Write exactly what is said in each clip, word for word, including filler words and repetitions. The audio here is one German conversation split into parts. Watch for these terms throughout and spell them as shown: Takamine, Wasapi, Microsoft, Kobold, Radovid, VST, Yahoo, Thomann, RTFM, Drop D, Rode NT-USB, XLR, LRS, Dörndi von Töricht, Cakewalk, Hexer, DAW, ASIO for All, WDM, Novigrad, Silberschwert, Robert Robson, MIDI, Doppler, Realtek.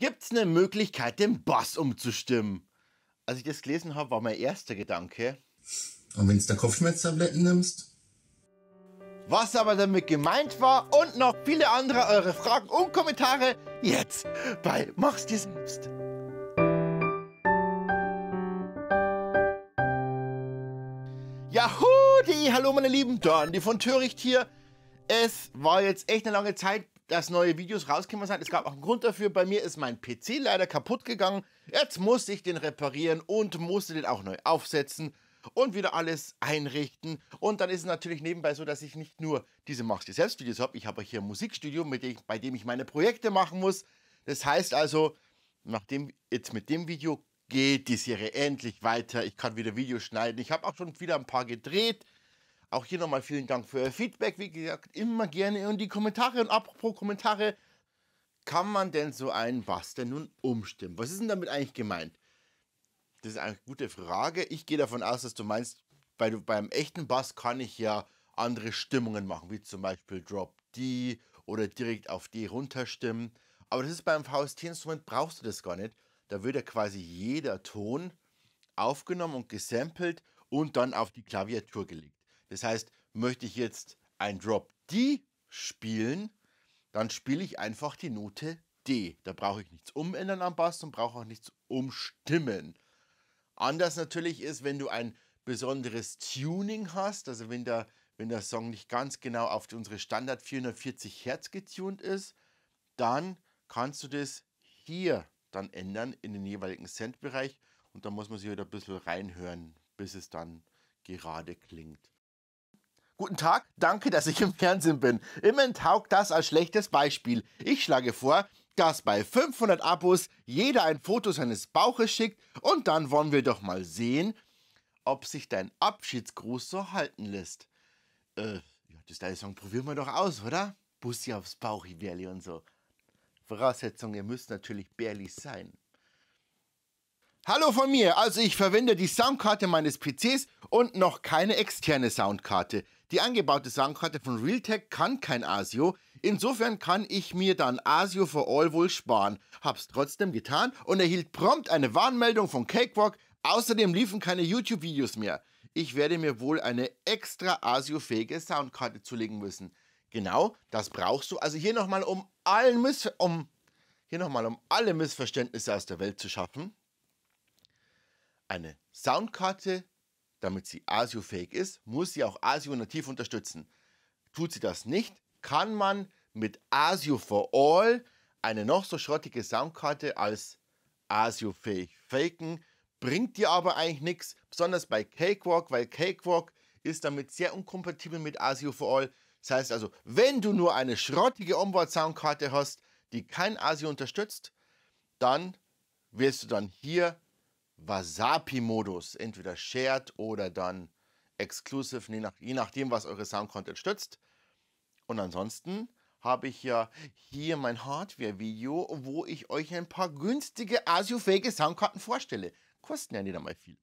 Gibt es eine Möglichkeit, den Bass umzustimmen? Als ich das gelesen habe, war mein erster Gedanke: Und wenn du da Kopfschmerztabletten nimmst? Was aber damit gemeint war und noch viele andere eure Fragen und Kommentare jetzt bei Mach's dir selbst. Yahoo! Hallo meine Lieben, Dörndi von Töricht hier. Es war jetzt echt eine lange Zeit, dass neue Videos rausgekommen sind. Es gab auch einen Grund dafür. Bei mir ist mein P C leider kaputt gegangen. Jetzt musste ich den reparieren und musste den auch neu aufsetzen und wieder alles einrichten. Und dann ist es natürlich nebenbei so, dass ich nicht nur diese Mach's dir selbst Videos habe. Ich habe hier ein Musikstudio, mit dem ich, bei dem ich meine Projekte machen muss. Das heißt also, nachdem jetzt mit dem Video geht die Serie endlich weiter. Ich kann wieder Videos schneiden. Ich habe auch schon wieder ein paar gedreht. Auch hier nochmal vielen Dank für euer Feedback. Wie gesagt, immer gerne. Und die Kommentare, und apropos Kommentare, kann man denn so einen Bass denn nun umstimmen? Was ist denn damit eigentlich gemeint? Das ist eine gute Frage. Ich gehe davon aus, dass du meinst, bei, beim echten Bass kann ich ja andere Stimmungen machen, wie zum Beispiel Drop D oder direkt auf D runterstimmen. Aber das ist beim V S T-Instrument, brauchst du das gar nicht. Da wird ja quasi jeder Ton aufgenommen und gesampelt und dann auf die Klaviatur gelegt. Das heißt, möchte ich jetzt ein Drop D spielen, dann spiele ich einfach die Note D. Da brauche ich nichts umändern am Bass und brauche auch nichts umstimmen. Anders natürlich ist, wenn du ein besonderes Tuning hast, also wenn der, wenn der Song nicht ganz genau auf unsere Standard vierhundertvierzig Hertz getunt ist, dann kannst du das hier dann ändern in den jeweiligen Cent-Bereich und dann muss man sich wieder ein bisschen reinhören, bis es dann gerade klingt. Guten Tag, danke, dass ich im Fernsehen bin. Immerhin taugt das als schlechtes Beispiel. Ich schlage vor, dass bei fünfhundert Abos jeder ein Foto seines Bauches schickt und dann wollen wir doch mal sehen, ob sich dein Abschiedsgruß so halten lässt. Äh, ja, das deine Song probieren wir doch aus, oder? Bussi aufs Bauch, Iberli und so. Voraussetzung, ihr müsst natürlich Berli sein. Hallo von mir, also ich verwende die Soundkarte meines P Cs und noch keine externe Soundkarte. Die eingebaute Soundkarte von Realtek kann kein ASIO, insofern kann ich mir dann ASIO for All wohl sparen. Hab's trotzdem getan und erhielt prompt eine Warnmeldung von Cakewalk, außerdem liefen keine YouTube-Videos mehr. Ich werde mir wohl eine extra ASIO-fähige Soundkarte zulegen müssen. Genau, das brauchst du. Also hier nochmal, um, um, hier nochmal, um alle Missverständnisse aus der Welt zu schaffen. Eine Soundkarte, damit sie ASIO-fähig ist, muss sie auch ASIO nativ unterstützen. Tut sie das nicht, kann man mit ASIO for All eine noch so schrottige Soundkarte als ASIO-fähig faken. Bringt dir aber eigentlich nichts, besonders bei Cakewalk, weil Cakewalk ist damit sehr unkompatibel mit ASIO for All. Das heißt also, wenn du nur eine schrottige Onboard-Soundkarte hast, die kein ASIO unterstützt, dann wirst du dann hier Wasapi-Modus, entweder Shared oder dann Exclusive, je, nach, je nachdem, was eure Soundkarte unterstützt. Und ansonsten habe ich ja hier mein Hardware-Video, wo ich euch ein paar günstige ASIO-fähige Soundkarten vorstelle. Kosten ja nicht einmal viel.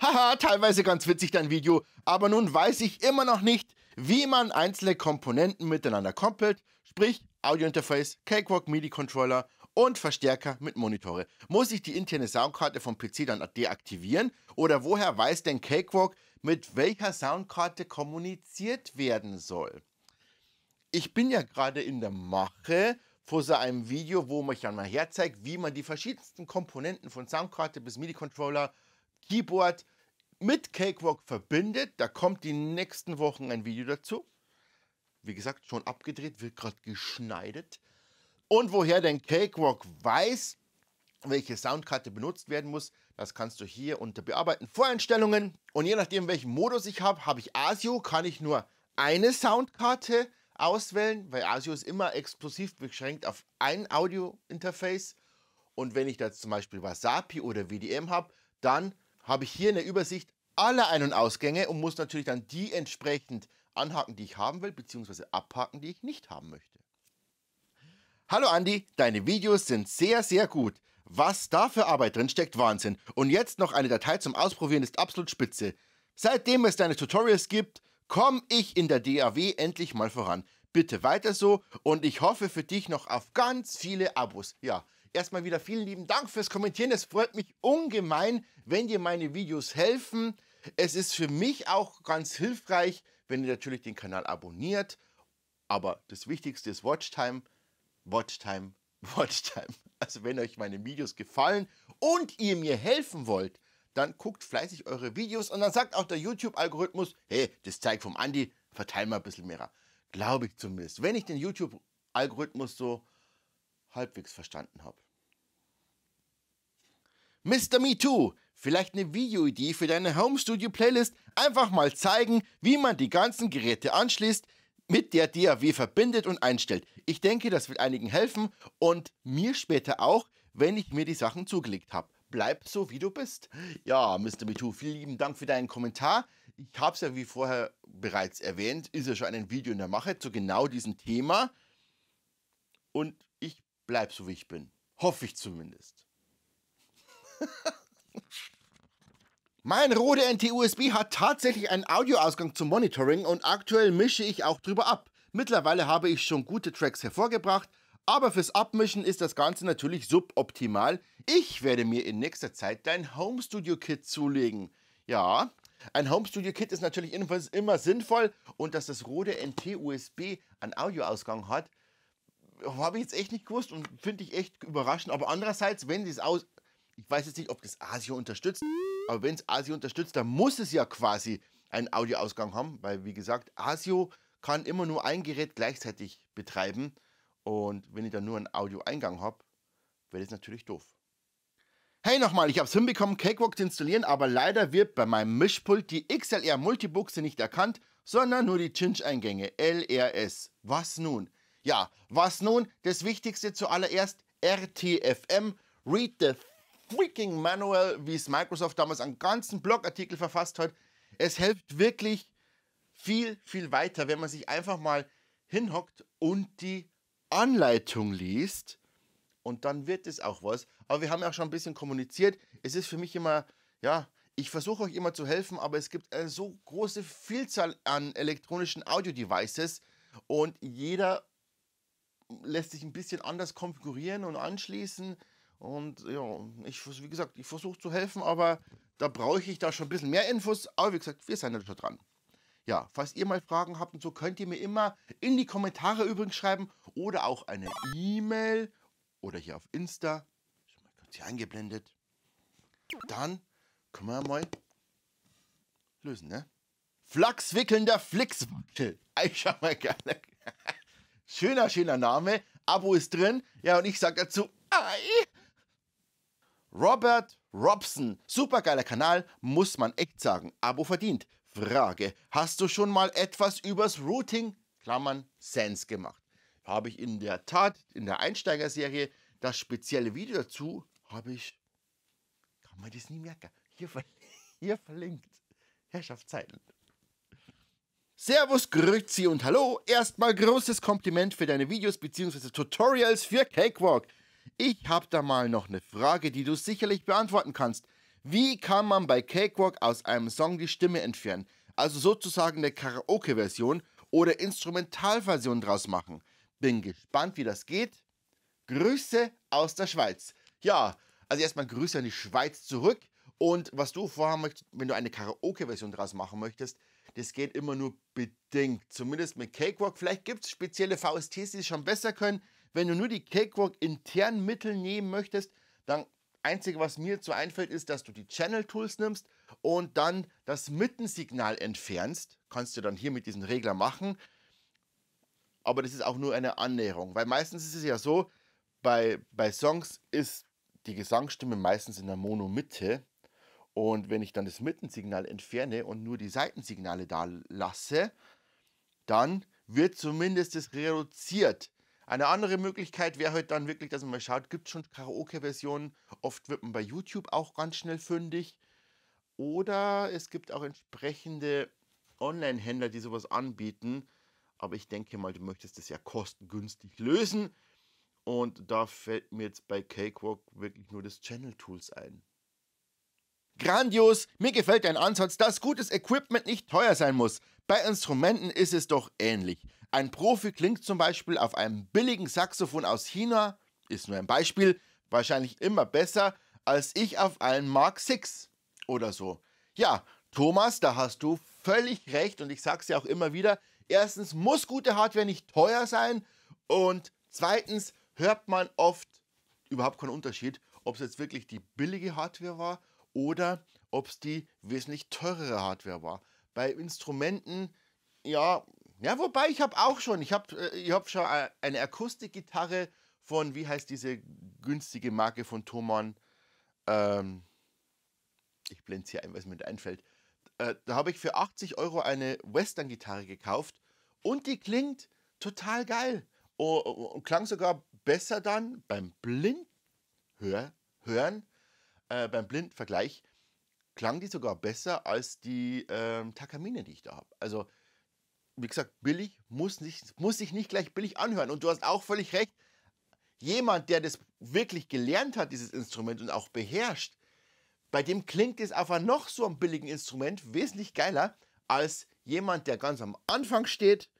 Haha, teilweise ganz witzig dein Video, aber nun weiß ich immer noch nicht, wie man einzelne Komponenten miteinander koppelt, sprich Audio-Interface, Cakewalk, MIDI-Controller und Verstärker mit Monitore. Muss ich die interne Soundkarte vom P C dann deaktivieren oder woher weiß denn Cakewalk, mit welcher Soundkarte kommuniziert werden soll? Ich bin ja gerade in der Mache vor so einem Video, wo ich einmal herzeigt, wie man die verschiedensten Komponenten von Soundkarte bis MIDI-Controller, Keyboard mit Cakewalk verbindet. Da kommt die nächsten Wochen ein Video dazu. Wie gesagt, schon abgedreht, wird gerade geschneidet. Und woher denn Cakewalk weiß, welche Soundkarte benutzt werden muss, das kannst du hier unter Bearbeiten, Voreinstellungen. Und je nachdem, welchen Modus ich habe, habe ich ASIO, kann ich nur eine Soundkarte auswählen, weil ASIO ist immer exklusiv beschränkt auf ein Audio-Interface. Und wenn ich da zum Beispiel Wasapi oder W D M habe, dann habe ich hier eine Übersicht aller Ein- und Ausgänge und muss natürlich dann die entsprechend anhaken, die ich haben will, beziehungsweise abhaken, die ich nicht haben möchte. Hallo Andi, deine Videos sind sehr, sehr gut. Was da für Arbeit drin steckt, Wahnsinn. Und jetzt noch eine Datei zum Ausprobieren ist absolut spitze. Seitdem es deine Tutorials gibt, komme ich in der D A W endlich mal voran. Bitte weiter so und ich hoffe für dich noch auf ganz viele Abos. Ja, Erstmal wieder vielen lieben Dank fürs Kommentieren. Es freut mich ungemein, wenn dir meine Videos helfen. Es ist für mich auch ganz hilfreich, wenn ihr natürlich den Kanal abonniert. Aber das Wichtigste ist Watchtime, Watchtime, Watchtime. Also wenn euch meine Videos gefallen und ihr mir helfen wollt, dann guckt fleißig eure Videos und dann sagt auch der YouTube-Algorithmus, hey, das Zeug vom Andi, verteil mal ein bisschen mehr. Glaube ich zumindest, wenn ich den YouTube-Algorithmus so halbwegs verstanden habe. Mister MeToo, vielleicht eine Videoidee für deine Home-Studio-Playlist? Einfach mal zeigen, wie man die ganzen Geräte anschließt, mit der D A W verbindet und einstellt. Ich denke, das wird einigen helfen und mir später auch, wenn ich mir die Sachen zugelegt habe. Bleib so, wie du bist. Ja, Mister MeToo, vielen lieben Dank für deinen Kommentar. Ich habe es ja wie vorher bereits erwähnt, ist ja schon ein Video in der Mache zu genau diesem Thema. Und ich bleib so, wie ich bin. Hoffe ich zumindest. Mein Rode N T U S B hat tatsächlich einen Audioausgang zum Monitoring und aktuell mische ich auch drüber ab. Mittlerweile habe ich schon gute Tracks hervorgebracht, aber fürs Abmischen ist das Ganze natürlich suboptimal. Ich werde mir in nächster Zeit dein Home Studio Kit zulegen. Ja, ein Home Studio Kit ist natürlich jedenfalls immer sinnvoll und dass das Rode N T U S B einen Audioausgang hat, habe ich jetzt echt nicht gewusst und finde ich echt überraschend. Aber andererseits, wenn sie es aus... Ich weiß jetzt nicht, ob das ASIO unterstützt, aber wenn es ASIO unterstützt, dann muss es ja quasi einen Audioausgang haben, weil wie gesagt, ASIO kann immer nur ein Gerät gleichzeitig betreiben und wenn ich dann nur einen Audioeingang habe, wäre das natürlich doof. Hey nochmal, ich habe es hinbekommen, Cakewalk zu installieren, aber leider wird bei meinem Mischpult die X L R Multibuchse nicht erkannt, sondern nur die Cinch-Eingänge, L R S. Was nun? Ja, was nun? Das Wichtigste zuallererst, R T F M, Read the Freaking Manual, wie es Microsoft damals einen ganzen Blogartikel verfasst hat. Es hilft wirklich viel, viel weiter, wenn man sich einfach mal hinhockt und die Anleitung liest. Und dann wird es auch was. Aber wir haben ja auch schon ein bisschen kommuniziert. Es ist für mich immer, ja, ich versuche euch immer zu helfen, aber es gibt eine so große Vielzahl an elektronischen Audio-Devices und jeder lässt sich ein bisschen anders konfigurieren und anschließen. Und ja, ich, wie gesagt, ich versuche zu helfen, aber da brauche ich da schon ein bisschen mehr Infos. Aber wie gesagt, wir sind ja schon dran. Ja, falls ihr mal Fragen habt und so, könnt ihr mir immer in die Kommentare übrigens schreiben oder auch eine E-Mail oder hier auf Insta. Ich habe mal kurz hier eingeblendet. Dann können wir mal lösen, ne? Flachswickelnder Flixwachtel. Ich schau mal gerne. Schöner, schöner Name. Abo ist drin. Ja, und ich sage dazu, ei. Robert Robson, supergeiler Kanal, muss man echt sagen, Abo verdient. Frage, hast du schon mal etwas übers Routing, Klammern, Sense gemacht? Habe ich in der Tat, in der Einsteigerserie, das spezielle Video dazu, habe ich, kann man das nie merken, hier, verl hier verlinkt, Herrschaftszeiten. Servus, Grüezi und hallo, erstmal großes Kompliment für deine Videos bzw. Tutorials für Cakewalk. Ich habe da mal noch eine Frage, die du sicherlich beantworten kannst. Wie kann man bei Cakewalk aus einem Song die Stimme entfernen? Also sozusagen eine Karaoke-Version oder Instrumentalversion draus machen. Bin gespannt, wie das geht. Grüße aus der Schweiz. Ja, also erstmal Grüße an die Schweiz zurück. Und was du vorhaben möchtest, wenn du eine Karaoke-Version draus machen möchtest, das geht immer nur bedingt. Zumindest mit Cakewalk. Vielleicht gibt es spezielle V S Ts, die es schon besser können. Wenn du nur die Cakewalk intern Mittel nehmen möchtest, dann einzige, was mir dazu einfällt, ist, dass du die Channel-Tools nimmst und dann das Mittensignal entfernst. Kannst du dann hier mit diesem Regler machen. Aber das ist auch nur eine Annäherung, weil meistens ist es ja so, bei, bei Songs ist die Gesangsstimme meistens in der Mono-Mitte. Und wenn ich dann das Mittensignal entferne und nur die Seitensignale da lasse, dann wird zumindest das reduziert. Eine andere Möglichkeit wäre halt dann wirklich, dass man mal schaut, gibt es schon Karaoke-Versionen. Oft wird man bei YouTube auch ganz schnell fündig. Oder es gibt auch entsprechende Online-Händler, die sowas anbieten. Aber ich denke mal, du möchtest das ja kostengünstig lösen. Und da fällt mir jetzt bei Cakewalk wirklich nur das Channel-Tools ein. Grandios! Mir gefällt dein Ansatz, dass gutes Equipment nicht teuer sein muss. Bei Instrumenten ist es doch ähnlich. Ein Profi klingt zum Beispiel auf einem billigen Saxophon aus China, ist nur ein Beispiel, Wahrscheinlich immer besser als ich auf einen Mark sechs oder so. Ja, Thomas, da hast du völlig recht und ich sag's ja auch immer wieder. Erstens muss gute Hardware nicht teuer sein und zweitens hört man oft überhaupt keinen Unterschied, ob es jetzt wirklich die billige Hardware war oder ob es die wesentlich teurere Hardware war. Bei Instrumenten, ja, ja wobei ich habe auch schon, ich habe ich hab schon eine Akustikgitarre von, wie heißt diese günstige Marke von Thomann? Ähm, ich blende es hier ein, was mir einfällt. Äh, da habe ich für achtzig Euro eine Western-Gitarre gekauft und die klingt total geil. Und oh, oh, oh, klang sogar besser dann beim Blindhören, äh, beim Blindvergleich, klang die sogar besser als die ähm, Takamine, die ich da habe. Also, wie gesagt, billig muss, nicht, muss sich nicht gleich billig anhören. Und du hast auch völlig recht, jemand, der das wirklich gelernt hat, dieses Instrument, und auch beherrscht, bei dem klingt es auf einem noch so einem billigen Instrument wesentlich geiler als jemand, der ganz am Anfang steht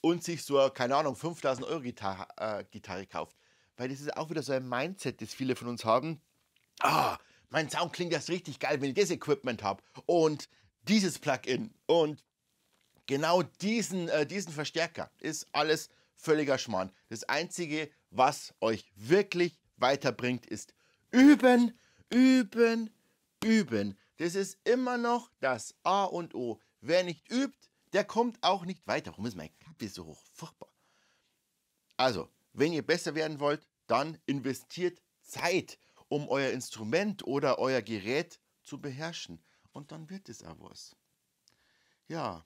und sich so, keine Ahnung, fünftausend Euro Gitarre, äh, Gitarre kauft. Weil das ist auch wieder so ein Mindset, das viele von uns haben. Ah, mein Sound klingt erst richtig geil, wenn ich das Equipment habe und dieses Plugin und genau diesen, äh, diesen Verstärker. Ist alles völliger Schmarrn. Das Einzige, was euch wirklich weiterbringt, ist üben, üben, üben. Das ist immer noch das A und O. Wer nicht übt, der kommt auch nicht weiter. Warum ist mein Kabel so hoch? Furchtbar. Also, wenn ihr besser werden wollt, dann investiert Zeit, um euer Instrument oder euer Gerät zu beherrschen. Und dann wird es auch was. Ja,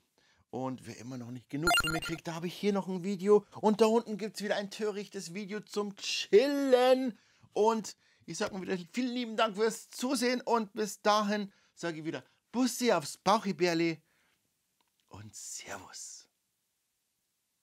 und wer immer noch nicht genug von mir kriegt, da habe ich hier noch ein Video. Und da unten gibt es wieder ein törichtes Video zum Chillen. Und ich sage mal wieder vielen lieben Dank fürs Zusehen. Und bis dahin sage ich wieder Bussi aufs Bauchibärli. Und Servus.